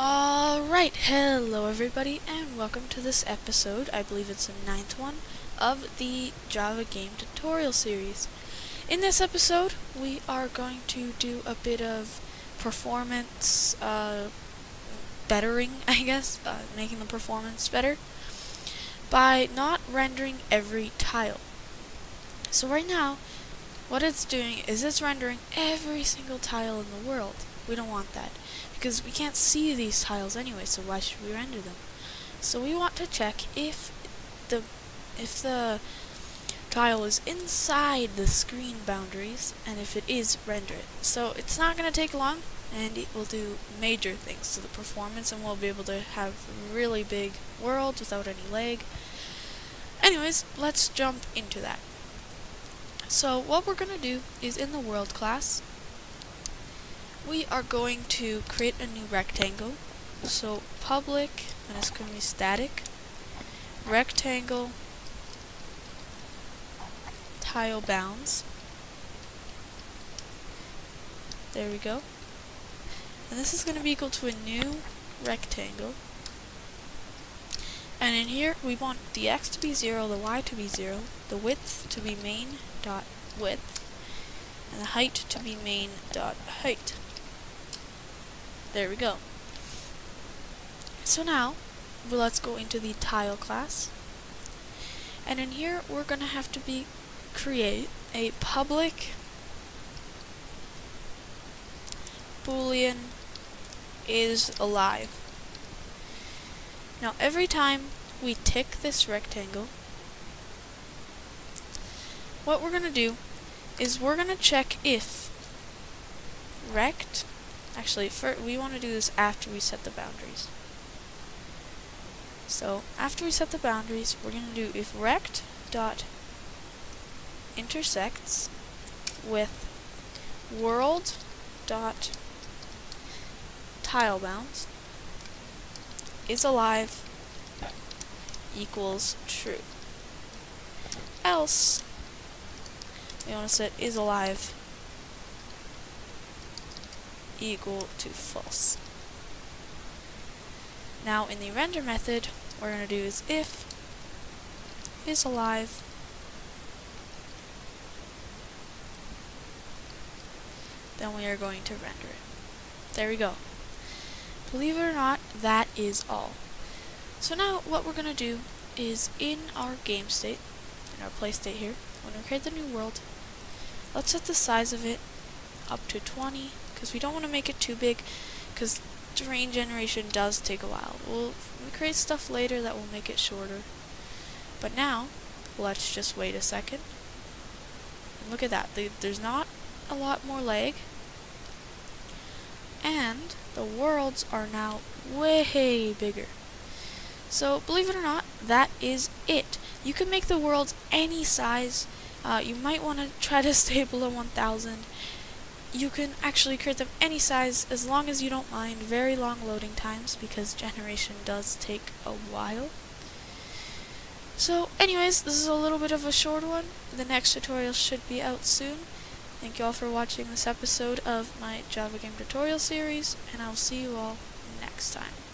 Alright, hello everybody, and welcome to this episode, I believe it's the 9th one, of the Java game tutorial series. In this episode, we are going to do a bit of performance bettering, I guess, making the performance better, by not rendering every tile. So right now, what it's doing is it's rendering every single tile in the world. We don't want that, because we can't see these tiles anyway, so why should we render them? So we want to check if the tile is inside the screen boundaries, and if it is, render it. So it's not going to take long, and it will do major things to the performance, and we'll be able to have a really big world without any lag. Anyways, let's jump into that. So what we're going to do is, in the world class, we are going to create a new rectangle. So public, and it's going to be static, rectangle, tile bounds. There we go. And this is going to be equal to a new rectangle. And in here, we want the x to be 0, the y to be 0, the width to be main.width, and the height to be main.height. There we go. So now, let's go into the tile class. And in here, we're going to have to create a public boolean is alive. Now, every time we tick this rectangle, what we're going to do is we're going to check if rect. Actually, we want to do this after we set the boundaries. So after we set the boundaries, we're going to do if rect dot intersects with world dot tile bounds is alive equals true. Else, we want to set is alive equal to false. Now in the render method, what we're going to do is if is alive then we are going to render it. There we go. Believe it or not, that is all. So now what we're going to do is in our game state, in our play state here, we're going to create the new world. Let's set the size of it up to 20, because we don't want to make it too big, because terrain generation does take a while. We'll create stuff later that will make it shorter. But now, let's just wait a second. And look at that. There's not a lot more lag. And the worlds are now way bigger. So, believe it or not, that is it. You can make the worlds any size. You might want to try to stay below 1000. You can actually create them any size, as long as you don't mind very long loading times, because generation does take a while. So, anyways, this is a little bit of a short one. The next tutorial should be out soon. Thank you all for watching this episode of my Java game tutorial series, and I'll see you all next time.